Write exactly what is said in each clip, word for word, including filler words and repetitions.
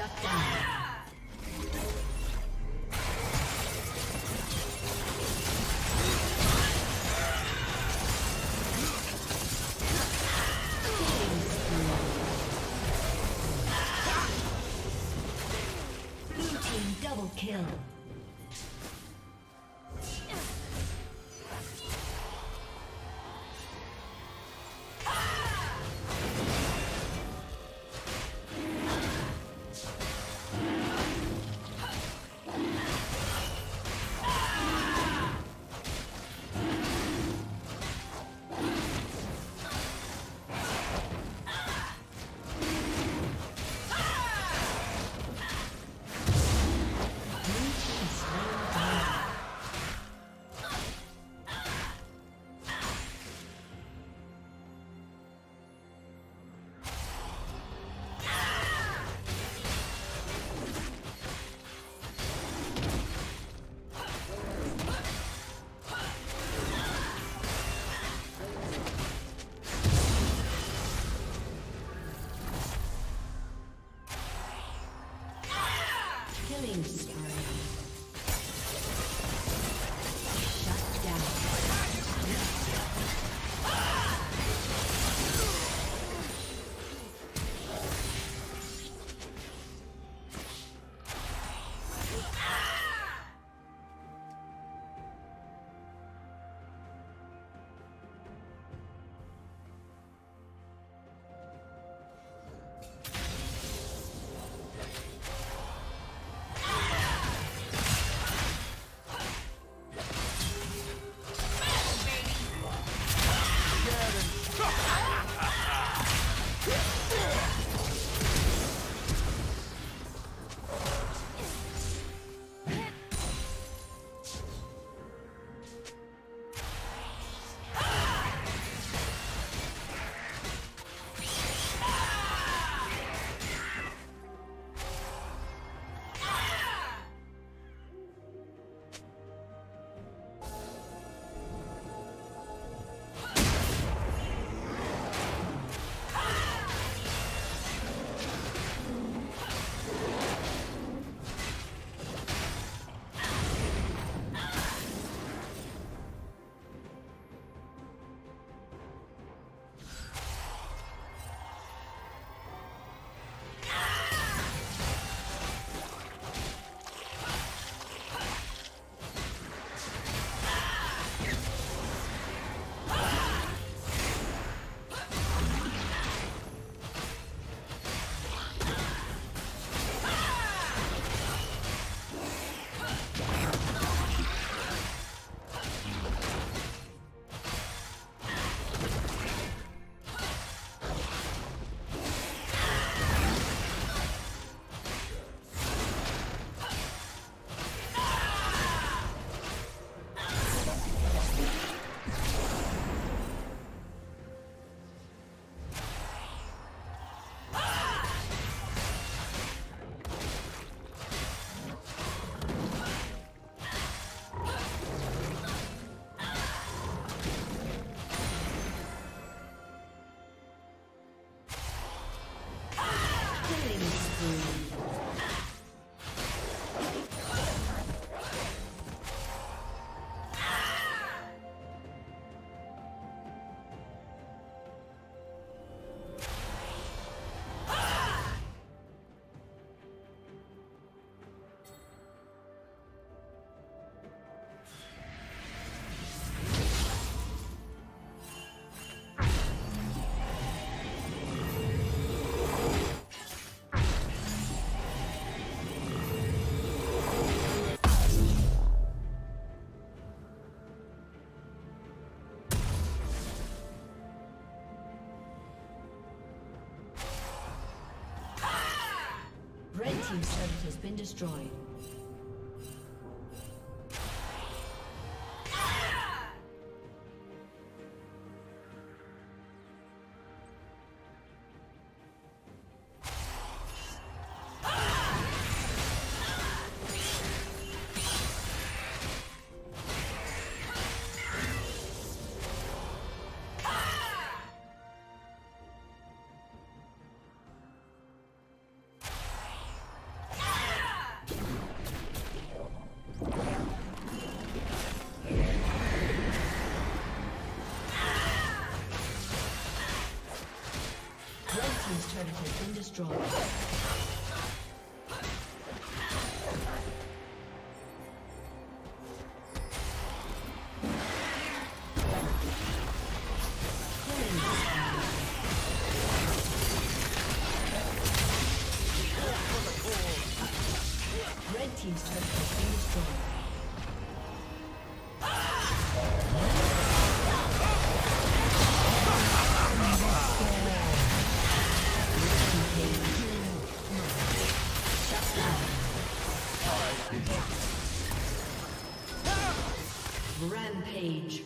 Shut down. Team seven has been destroyed. team's turret has been destroyed. Rampage.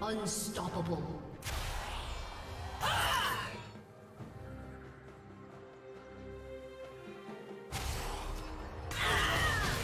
Unstoppable. Ah! Ah!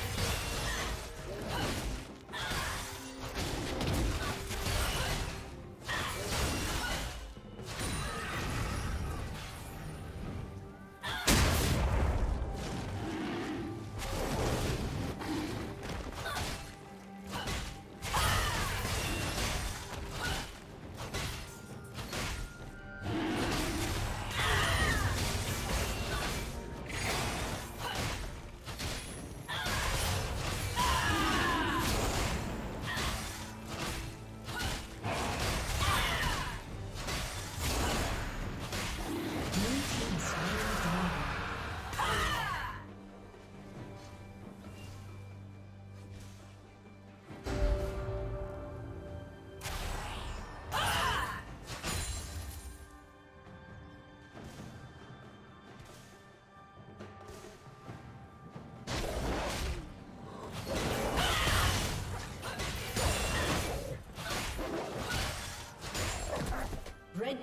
Red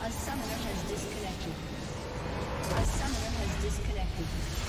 A summoner has disconnected. A summoner has disconnected.